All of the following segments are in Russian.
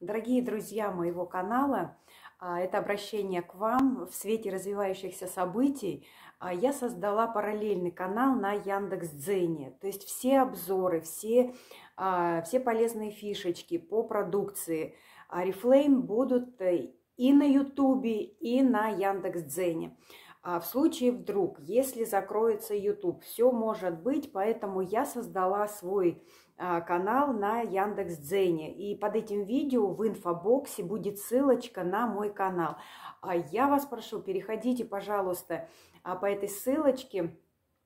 Дорогие друзья моего канала, это обращение к вам в свете развивающихся событий. Я создала параллельный канал на Яндекс.Дзене. То есть все обзоры, все полезные фишечки по продукции Oriflame будут и на Ютубе, и на Яндекс.Дзене. В случае вдруг, если закроется YouTube, все может быть, поэтому я создала свой канал на Яндекс.Дзене. И под этим видео в инфобоксе будет ссылочка на мой канал. Я вас прошу, переходите, пожалуйста, по этой ссылочке,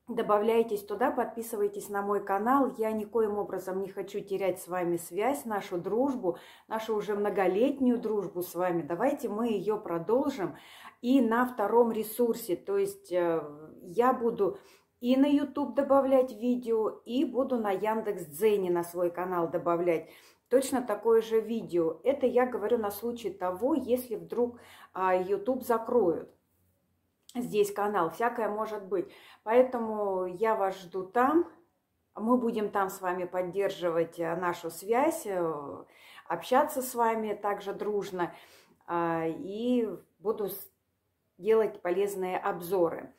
добавляйтесь туда, подписывайтесь на мой канал. Я никоим образом не хочу терять с вами связь, нашу дружбу, нашу уже многолетнюю дружбу с вами. Давайте мы ее продолжим и на втором ресурсе. То есть я буду и на YouTube добавлять видео, и буду на Яндекс.Дзене на свой канал добавлять точно такое же видео. Это я говорю на случай того, если вдруг YouTube закроют. Здесь канал, всякое может быть. Поэтому я вас жду там. Мы будем там с вами поддерживать нашу связь, общаться с вами также дружно. И буду делать полезные обзоры.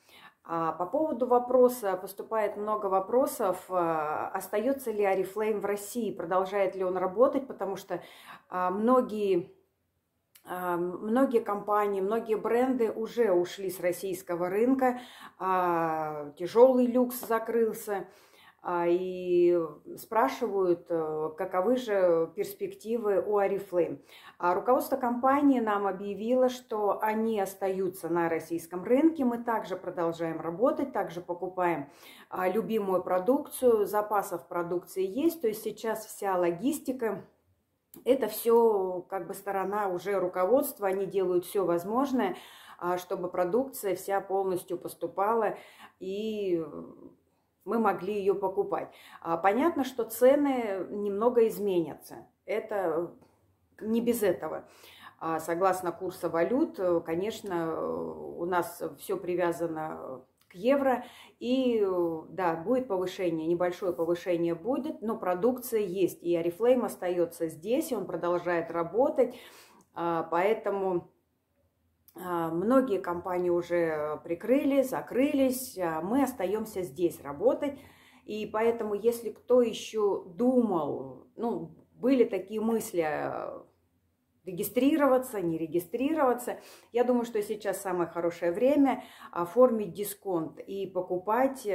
По поводу вопроса, поступает много вопросов, остается ли Oriflame в России, продолжает ли он работать, потому что многие компании, многие бренды уже ушли с российского рынка, тяжелый люкс закрылся, и спрашивают, каковы же перспективы у Oriflame. Руководство компании нам объявило, что они остаются на российском рынке, мы также продолжаем работать, также покупаем любимую продукцию, запасов продукции есть, то есть сейчас вся логистика. Это все как бы сторона уже руководства, они делают все возможное, чтобы продукция вся полностью поступала и мы могли ее покупать. Понятно, что цены немного изменятся, это не без этого. Согласно курсу валют, конечно, у нас все привязано к евро, и да, будет повышение, небольшое повышение будет, но продукция есть, и Oriflame остается здесь, и он продолжает работать, поэтому многие компании уже прикрыли, закрылись, а мы остаемся здесь работать, и поэтому, если кто еще думал, ну, были такие мысли, регистрироваться, не регистрироваться. Я думаю, что сейчас самое хорошее время оформить дисконт и покупать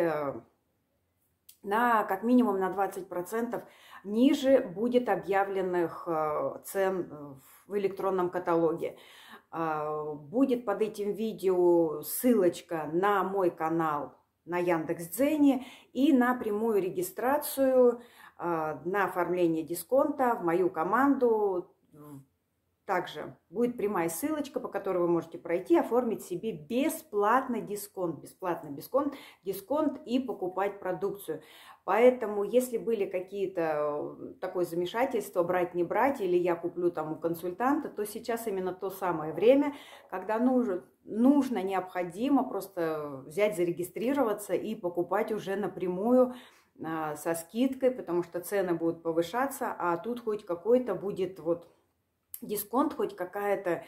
на, как минимум на 20% ниже будет объявленных цен в электронном каталоге. Будет под этим видео ссылочка на мой канал на Яндекс.Дзене и на прямую регистрацию на оформление дисконта в мою команду. Также будет прямая ссылочка, по которой вы можете пройти, оформить себе бесплатный дисконт. Бесплатный дисконт и покупать продукцию. Поэтому, если были какие-то такое замешательство, брать, не брать, или я куплю там у консультанта, то сейчас именно то самое время, когда нужно, необходимо просто взять, зарегистрироваться и покупать уже напрямую со скидкой, потому что цены будут повышаться, а тут хоть какой-то будет вот дисконт, хоть какая-то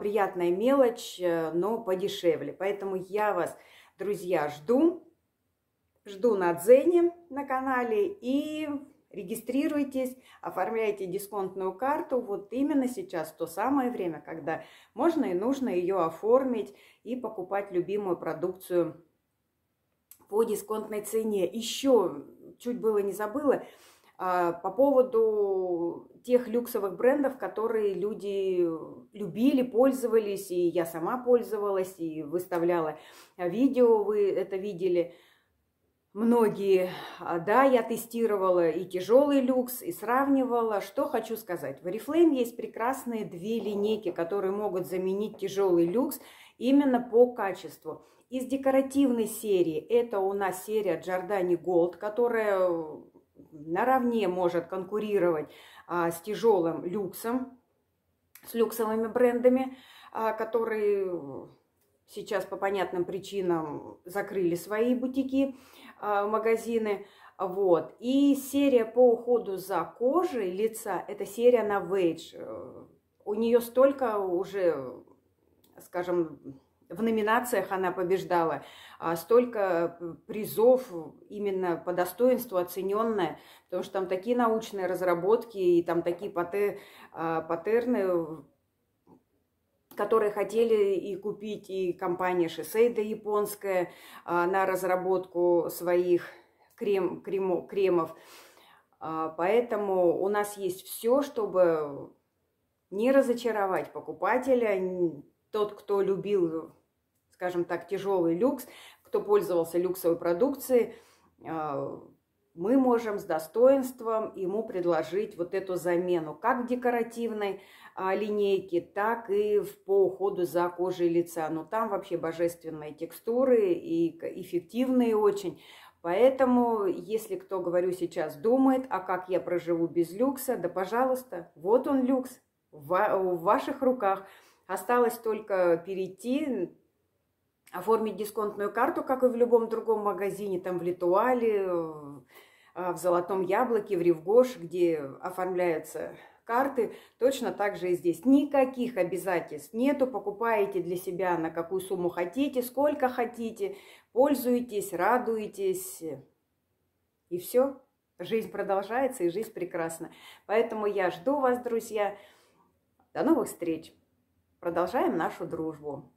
приятная мелочь, но подешевле. Поэтому я вас, друзья, жду на Дзене, на канале, и регистрируйтесь, оформляйте дисконтную карту. Вот именно сейчас то самое время, когда можно и нужно ее оформить и покупать любимую продукцию по дисконтной цене. Еще чуть было не забыла по поводу тех люксовых брендов, которые люди любили, пользовались, и я сама пользовалась, и выставляла видео, вы это видели многие. Да, я тестировала и тяжелый люкс, и сравнивала. Что хочу сказать, в Oriflame есть прекрасные две линейки, которые могут заменить тяжелый люкс именно по качеству. Из декоративной серии это у нас серия Giordani Gold, которая наравне может конкурировать с тяжелым люксом, с люксовыми брендами, которые сейчас по понятным причинам закрыли свои бутики, магазины. Вот. И серия по уходу за кожей лица, это серия Novage. У нее столько уже, скажем, в номинациях она побеждала, столько призов именно по достоинству оцененная, потому что там такие научные разработки и там такие паттерны, которые хотели и купить, и компания Шисейда японская на разработку своих кремов. Поэтому у нас есть все, чтобы не разочаровать покупателя. Тот, кто любил, скажем так, тяжелый люкс, кто пользовался люксовой продукцией, мы можем с достоинством ему предложить вот эту замену как в декоративной линейке, так и по уходу за кожей лица. Но там вообще божественные текстуры и эффективные очень. Поэтому, если кто, говорю, сейчас думает, а как я проживу без люкса, да пожалуйста, вот он люкс в ваших руках. Осталось только перейти, оформить дисконтную карту, как и в любом другом магазине, там в Литуале, в Золотом Яблоке, в Ривгош, где оформляются карты. Точно так же и здесь. Никаких обязательств нету. Покупаете для себя на какую сумму хотите, сколько хотите, пользуйтесь, радуйтесь. И все. Жизнь продолжается, и жизнь прекрасна. Поэтому я жду вас, друзья. До новых встреч! Продолжаем нашу дружбу.